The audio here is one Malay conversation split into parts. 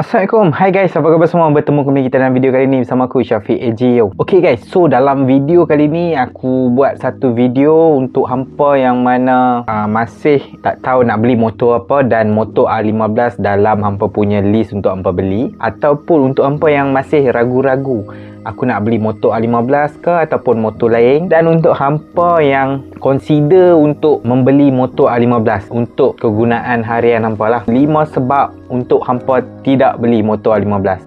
Assalamualaikum. Hai guys, apa khabar semua? Bertemu kembali kita dalam video kali ni bersama aku Syafiq AG. Okay guys, so dalam video kali ni aku buat satu video untuk hampa yang mana masih tak tahu nak beli motor apa dan motor R15 dalam hampa punya list untuk hampa beli, ataupun untuk hampa yang masih ragu-ragu aku nak beli motor R15 ke ataupun motor lain, dan untuk hampa yang consider untuk membeli motor R15 untuk kegunaan harian hampa lah. 5 sebab untuk hampa tidak beli motor R15.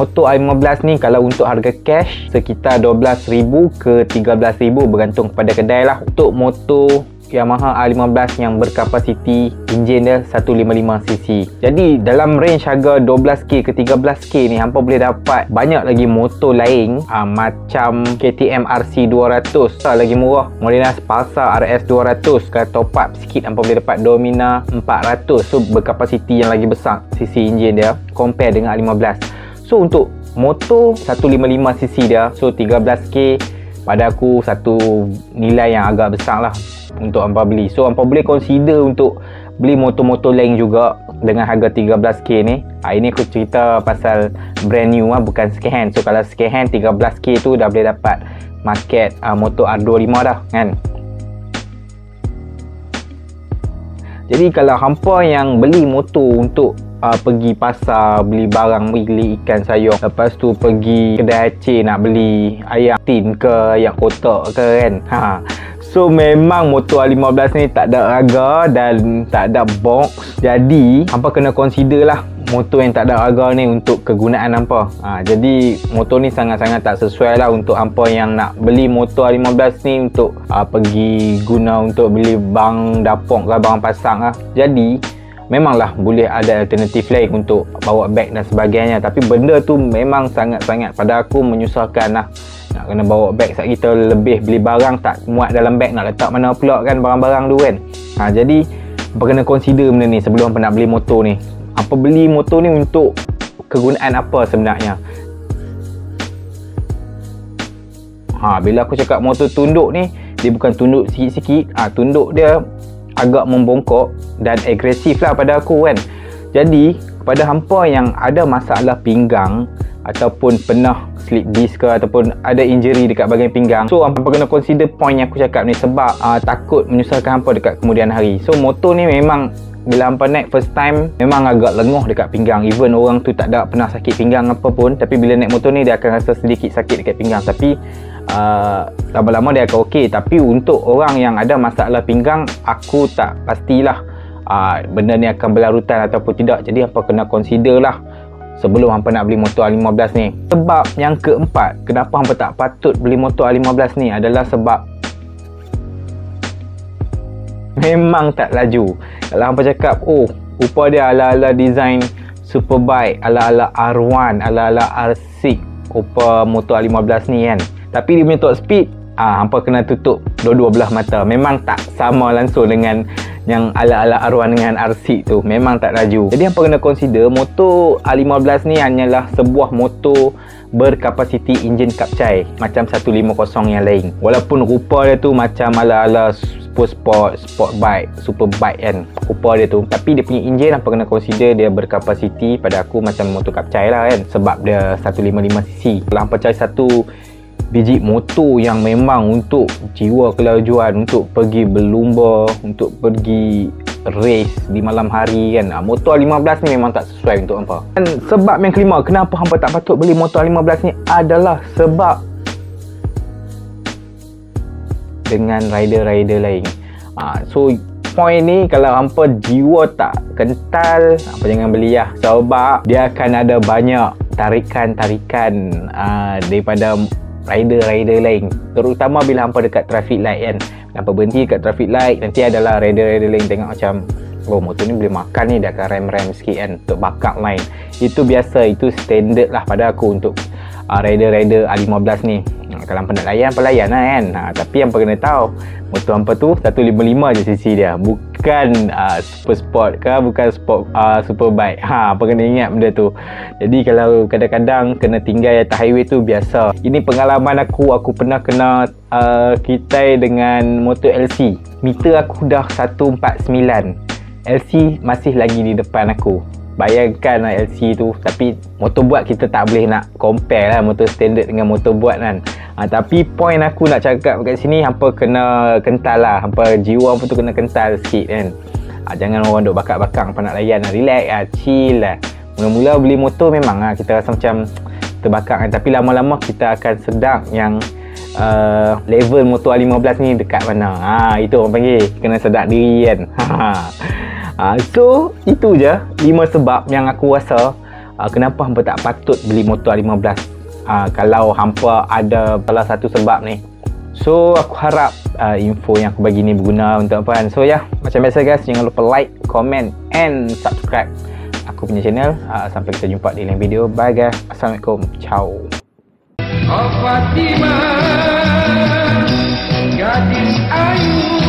Motor R15 ni kalau untuk harga cash sekitar RM12,000 ke RM13,000 bergantung kepada kedai lah. Untuk motor Yamaha A15 yang berkapasiti enjin dia 155cc, jadi dalam range harga 12k ke 13k ni hampa boleh dapat banyak lagi motor lain macam KTM RC200 lagi murah, Dominar RS200 kalau top up sikit hampa boleh dapat Dominar 400, so berkapasiti yang lagi besar sisi enjin dia compare dengan A15. So untuk motor 155cc dia, so 13k pada aku satu nilai yang agak besar lah untuk hampa beli. So hampa boleh consider untuk beli motor-motor lain juga dengan harga 13k ni. Ini aku cerita pasal brand new lah, bukan second hand. So kalau second hand 13k tu dah boleh dapat market motor R25 dah kan. Jadi kalau hampa yang beli motor untuk pergi pasar beli barang, beli ikan sayur, lepas tu pergi kedai aceh nak beli ayam tin ke ayam kotak ke kan, so memang motor R15 ni tak ada raga dan tak ada box, jadi hampa kena consider lah motor yang tak ada raga ni untuk kegunaan hampa. Jadi motor ni sangat-sangat tak sesuai lah untuk hampa yang nak beli motor R15 ni untuk pergi guna untuk beli barang dapur ke barang pasang lah. Jadi memanglah boleh ada alternatif lain untuk bawa beg dan sebagainya, tapi benda tu memang sangat-sangat pada aku menyusahkan lah. Nak kena bawa beg saat kita lebih beli barang tak muat dalam beg, nak letak mana pula kan barang-barang tu kan. Jadi apa kena consider benda ni sebelum nak beli motor ni. Apa beli motor ni untuk kegunaan apa sebenarnya? Bila aku cakap motor tunduk ni, dia bukan tunduk sikit-sikit, tunduk dia agak membongkok dan agresif lah pada aku kan. Jadi kepada hampa yang ada masalah pinggang ataupun pernah slip disc ke ataupun ada injury dekat bahagian pinggang, so hampa kena consider point yang aku cakap ni sebab takut menyusahkan hampa dekat kemudian hari. So motor ni memang bila hampa naik first time memang agak lenguh dekat pinggang, even orang tu tak ada pernah sakit pinggang apa pun, tapi bila naik motor ni dia akan rasa sedikit sakit dekat pinggang, tapi lama-lama dia akan okey. Tapi untuk orang yang ada masalah pinggang, aku tak pastilah benda ni akan berlarutan ataupun tidak, jadi hampa kena consider lah sebelum hampa nak beli motor R15 ni. Sebab yang keempat kenapa hampa tak patut beli motor R15 ni adalah sebab memang tak laju. Kalau hampa cakap, oh rupa dia ala-ala design superbike, ala-ala R1, ala-ala R6 rupa motor R15 ni kan, tapi dia punya top speed, hampa kena tutup dua-dua belah mata. Memang tak sama langsung dengan yang ala-ala R1 dengan R6 tu, memang tak laju. Jadi hampa kena consider motor R15 ni hanyalah sebuah motor berkapasiti enjin kapcai macam 150 yang lain, walaupun rupa dia tu macam ala-ala sport bike, super bike kan rupa dia tu, tapi dia punya enjin hampa kena consider dia berkapasiti pada aku macam motor kapcai lah kan, sebab dia 155cc. Kalau hampa cari satu biji motor yang memang untuk jiwa kelajuan, untuk pergi berlumba, untuk pergi race di malam hari kan, motor R15 ni memang tak sesuai untuk hampa. Dan sebab yang kelima kenapa hampa tak patut beli motor R15 ni adalah sebab dengan rider-rider lain. So point ni kalau hampa jiwa tak kental, hampa jangan beli lah sebab dia akan ada banyak tarikan-tarikan daripada rider-rider lain, terutama bila hampa dekat traffic light kan. Hampa berhenti dekat traffic light, nanti adalah rider-rider lain tengok macam, oh motor ni boleh makan ni, dia akan rem-rem sikit kan untuk bakar line. Itu biasa, itu standard lah pada aku untuk rider-rider R15 ni. Kalau hampa nak layan, hampa layan lah kan. Tapi hampa kena tahu motor hampa tu 155 je cc dia, bukan super sport ke, bukan sport super bike. Hampa kena ingat benda tu. Jadi kalau kadang-kadang kena tinggal atas highway tu biasa. Ini pengalaman aku, pernah kena kitai dengan motor LC. Meter aku dah 149, LC masih lagi di depan aku. Bayangkan lah LC tu. Tapi motor buat kita tak boleh nak compare lah motor standard dengan motor buat kan. Tapi point aku nak cakap kat sini, hampa kena kental lah, hampa jiwa pun tu kena kental sikit kan. Jangan orang duk bakak-bakak, hampa nak layan lah, relax lah, chill lah. Mula-mula beli motor memang lah kita rasa macam terbakar kan. Tapi lama-lama kita akan sedap yang level motor R15 ni dekat mana. Itu orang panggil kena sedar diri kan. So itu je 5 sebab yang aku rasa kenapa hampa tak patut beli motor R15 kalau hampa ada salah satu sebab ni. So aku harap info yang aku bagi ni berguna untuk apa kan. So ya, macam biasa guys, jangan lupa like, comment and subscribe aku punya channel. Sampai kita jumpa di lain video. Bye guys. Assalamualaikum. Ciao. Oh Fatimah, gadis ayu.